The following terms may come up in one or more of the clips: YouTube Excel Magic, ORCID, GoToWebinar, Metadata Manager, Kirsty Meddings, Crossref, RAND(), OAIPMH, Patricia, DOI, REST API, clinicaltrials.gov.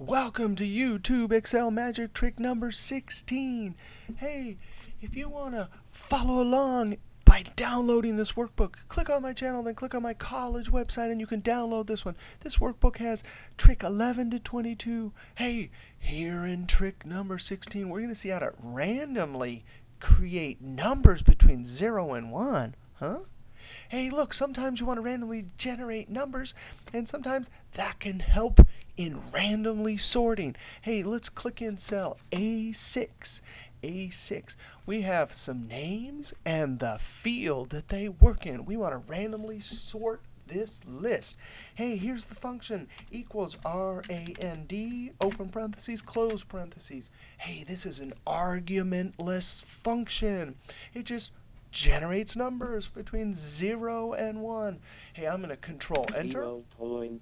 Welcome to YouTube Excel Magic trick number 16. Hey, if you want to follow along by downloading this workbook, click on my channel, then click on my college website, and you can download this one. This workbook has trick 11 to 22. Hey, here in trick number 16, we're going to see how to randomly create numbers between 0 and 1. Huh? Hey, look, sometimes you want to randomly generate numbers, and sometimes that can help in randomly sorting. Hey, let's click in cell A6. A6. We have some names and the field that they work in. We want to randomly sort this list. Hey, here's the function equals RAND, open parentheses, close parentheses. Hey, this is an argumentless function. It just generates numbers between 0 and 1. Hey, I'm going to control enter. 0.5.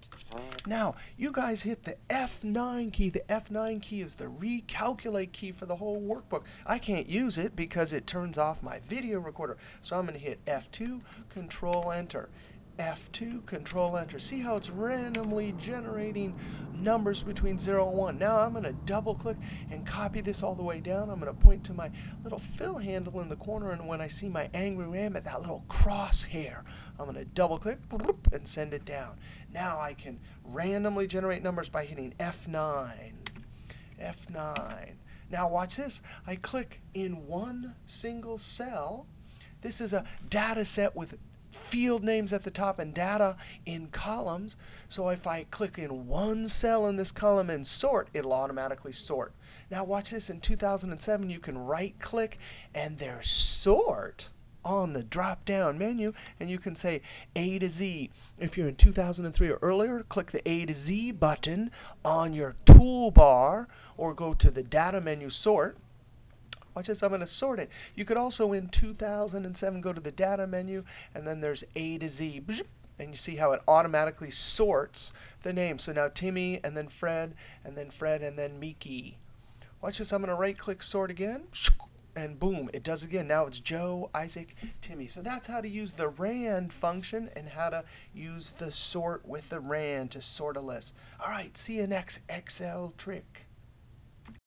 Now, you guys hit the F9 key. The F9 key is the recalculate key for the whole workbook. I can't use it because it turns off my video recorder. So I'm going to hit F2, control enter. F2, control enter. See how it's randomly generating numbers between 0 and 1. Now I'm going to double click and copy this all the way down. I'm going to point to my little fill handle in the corner, and when I see my angry rabbit, that little crosshair, I'm going to double click and send it down. Now I can randomly generate numbers by hitting F9. F9. Now watch this. I click in one single cell. This is a data set with field names at the top and data in columns. So if I click in one cell in this column and sort, it'll automatically sort. Now watch this. In 2007, you can right-click and there's sort on the drop-down menu, and you can say A to Z. If you're in 2003 or earlier, click the A to Z button on your toolbar or go to the data menu, sort. Watch this, I'm going to sort it. You could also, in 2007, go to the data menu, and then there's A to Z. And you see how it automatically sorts the names. So now Timmy, and then Fred, and then Fred, and then Miki. Watch this, I'm going to right-click sort again. And boom, it does again. Now it's Joe, Isaac, Timmy. So that's how to use the RAND function and how to use the sort with the RAND to sort a list. All right, see you next Excel trick.